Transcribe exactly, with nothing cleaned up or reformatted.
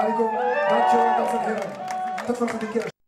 عليكم. بعد شوية نوصل هنا تدخل خديجة.